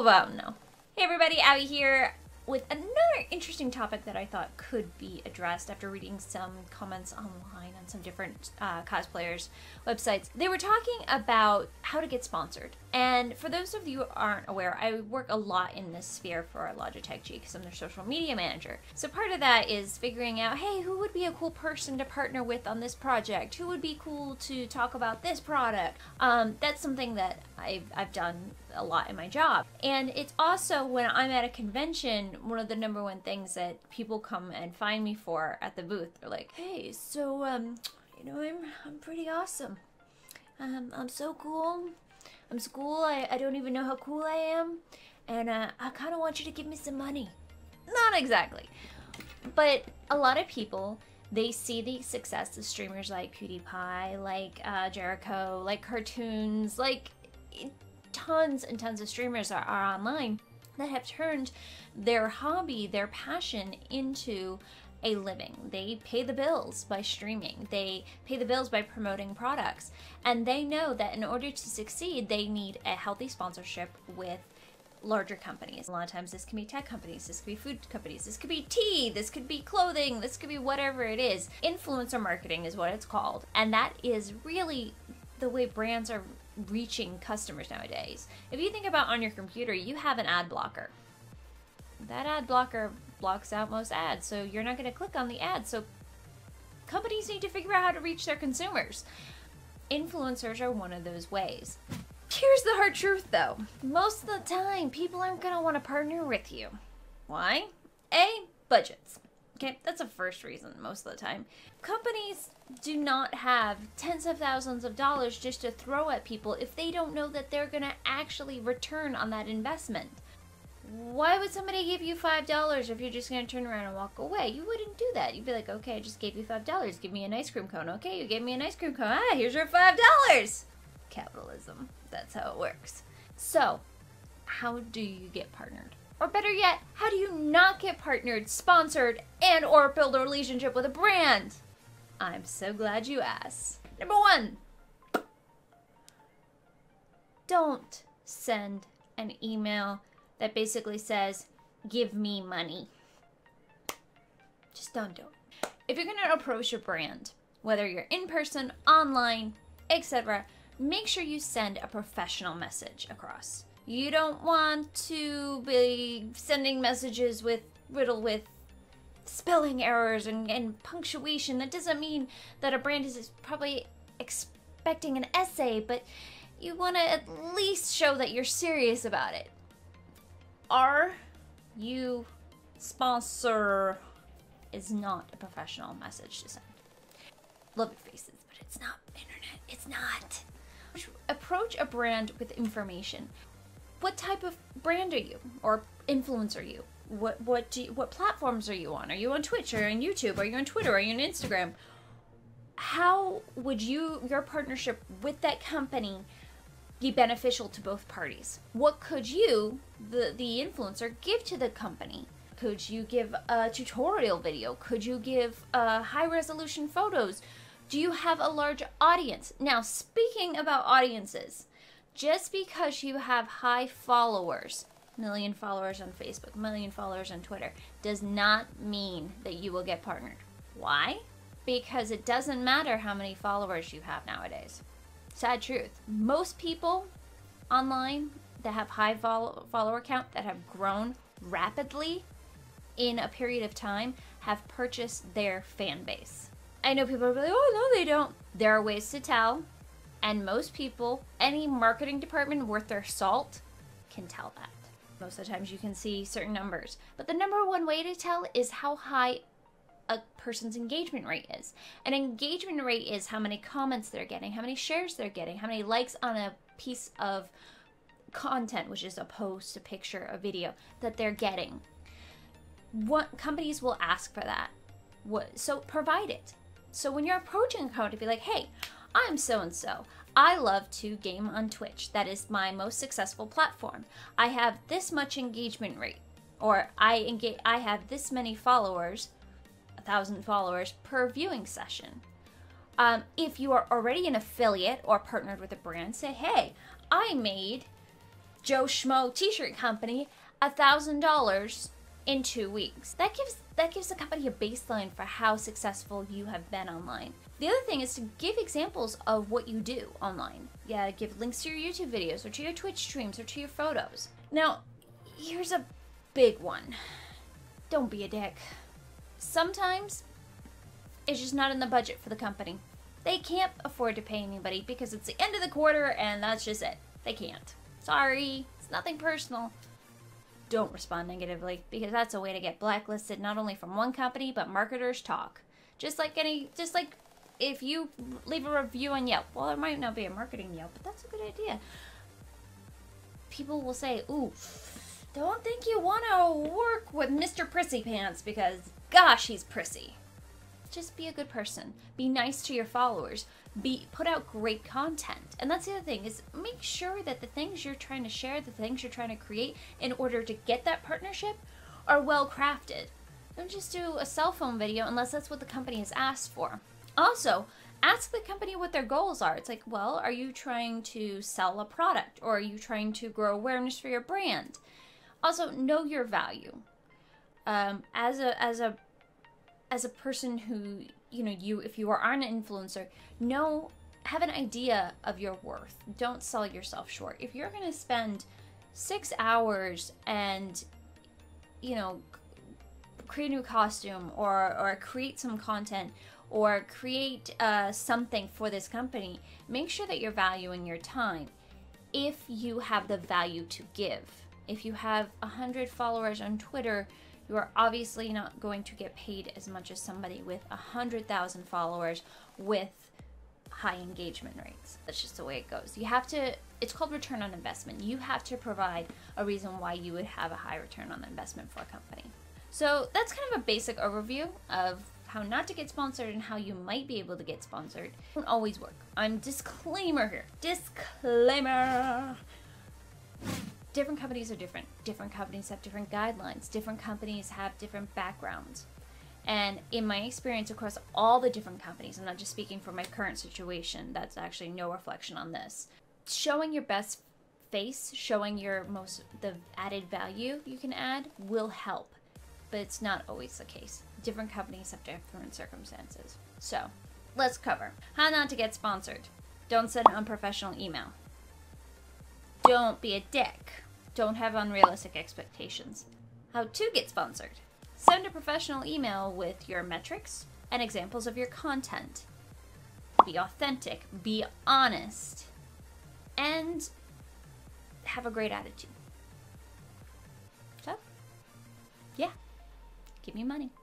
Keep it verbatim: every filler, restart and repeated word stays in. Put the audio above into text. all about now. Hey everybody, Abby here with another interesting topic that I thought could be addressed after reading some comments online on some different uh, cosplayers' websites. They were talking about how to get sponsored. And for those of you who aren't aware, I work a lot in this sphere for Logitech G because I'm their social media manager. So part of that is figuring out, hey, who would be a cool person to partner with on this project? Who would be cool to talk about this product? Um, that's something that I've, I've done a lot in my job. And it's also, when I'm at a convention, one of the number one things that people come and find me for at the booth. They're like, hey, so, um, you know, I'm, I'm pretty awesome. Um, I'm so cool. I'm so cool. I, I don't even know how cool I am. And uh, I kind of want you to give me some money. Not exactly. But a lot of people, they see the success of streamers like PewDiePie, like uh, Jericho, like cartoons, like it, tons and tons of streamers are, are online that have turned their hobby, their passion, into a living. They pay the bills by streaming. They pay the bills by promoting products. And they know that in order to succeed, they need a healthy sponsorship with larger companies. A lot of times this can be tech companies, this could be food companies, this could be tea, this could be clothing, this could be whatever it is. Influencer marketing is what it's called. And that is really the way brands are reaching customers nowadays. If you think about on your computer, you have an ad blocker. That ad blocker blocks out most ads, so you're not going to click on the ad. So companies need to figure out how to reach their consumers. Influencers are one of those ways. Here's the hard truth though. Most of the time, people aren't going to want to partner with you. Why? A, budgets. Okay, that's the first reason most of the time. Companies do not have tens of thousands of dollars just to throw at people if they don't know that they're gonna actually return on that investment. Why would somebody give you five dollars if you're just gonna turn around and walk away? You wouldn't do that. You'd be like, okay, I just gave you five dollars, give me an ice cream cone. Okay, you gave me an ice cream cone, ah, here's your five dollars. Capitalism, that's how it works. So, how do you get partnered? Or better yet, how do you not get partnered, sponsored, and or build a relationship with a brand? I'm so glad you asked. Number one, don't send an email that basically says, give me money. Just don't do it. If you're gonna approach your brand, whether you're in person, online, et cetera, make sure you send a professional message across. You don't want to be sending messages with riddled with spelling errors and, and punctuation. That doesn't mean that a brand is probably expecting an essay, but you want to at least show that you're serious about it. Are you sponsor is not a professional message to send. Love your faces, but it's not internet. It's not. Approach a brand with information. What type of brand are you, or influencer are you? What what do you, what platforms are you on? Are you on Twitch or on YouTube? Are you on Twitter? Are you on Instagram? How would you your partnership with that company be beneficial to both parties? What could you, the the influencer, give to the company? Could you give a tutorial video? Could you give uh, high resolution photos? Do you have a large audience? Now, speaking about audiences. Just because you have high followers, million followers on Facebook, million followers on Twitter, does not mean that you will get partnered. Why? Because it doesn't matter how many followers you have nowadays. Sad truth. Most people online that have high follow follower count that have grown rapidly in a period of time have purchased their fan base. I know people are like, oh no they don't. There are ways to tell. And most people, any marketing department worth their salt can tell that. Most of the times you can see certain numbers. But the number one way to tell is how high a person's engagement rate is. An engagement rate is how many comments they're getting, how many shares they're getting, how many likes on a piece of content, which is a post, a picture, a video, that they're getting. What companies will ask for that. What, so provide it. So when you're approaching a company, be like, hey, I'm so-and-so. I love to game on Twitch. That is my most successful platform. I have this much engagement rate, or I engage, I have this many followers, a thousand followers per viewing session. Um, if you are already an affiliate or partnered with a brand, say, hey, I made Joe Schmo t-shirt company a thousand dollars in two weeks. That gives that gives the company a baseline for how successful you have been online. The other thing is to give examples of what you do online. Yeah, give links to your YouTube videos or to your Twitch streams or to your photos. Now, here's a big one. Don't be a dick. Sometimes it's just not in the budget for the company. They can't afford to pay anybody because it's the end of the quarter and that's just it. They can't. Sorry, it's nothing personal. Don't respond negatively, because that's a way to get blacklisted not only from one company, but marketers talk. Just like any, just like if you leave a review on Yelp, well, there might not be a marketing Yelp, but that's a good idea. People will say, ooh, don't think you want to work with Mister Prissy Pants because gosh, he's prissy. Just be a good person. Be nice to your followers. Be put out great content. And that's the other thing, is make sure that the things you're trying to share, the things you're trying to create in order to get that partnership are well crafted. Don't just do a cell phone video unless that's what the company has asked for. Also, ask the company what their goals are. It's like, well, are you trying to sell a product or are you trying to grow awareness for your brand? Also, know your value. Um, as a as a As a person who, you know, you, if you are an influencer, know, have an idea of your worth. Don't sell yourself short. If you're going to spend six hours and, you know, create a new costume or, or create some content or create uh, something for this company, make sure that you're valuing your time if you have the value to give. If you have one hundred followers on Twitter, you are obviously not going to get paid as much as somebody with one hundred thousand followers with high engagement rates. That's just the way it goes. You have to, it's called return on investment. You have to provide a reason why you would have a high return on investment for a company. So that's kind of a basic overview of how not to get sponsored and how you might be able to get sponsored. It won't always work. I'm disclaimer here. Disclaimer. Different companies are different. Different companies have different guidelines. Different companies have different backgrounds. And in my experience across all the different companies, I'm not just speaking for my current situation, that's actually no reflection on this. Showing your best face, showing your most, the added value you can add will help, but it's not always the case. Different companies have different circumstances. So let's cover how not to get sponsored. Don't send an unprofessional email. Don't be a dick. Don't have unrealistic expectations. How to get sponsored. Send a professional email with your metrics and examples of your content. Be authentic, be honest, and have a great attitude. So, yeah, give me money.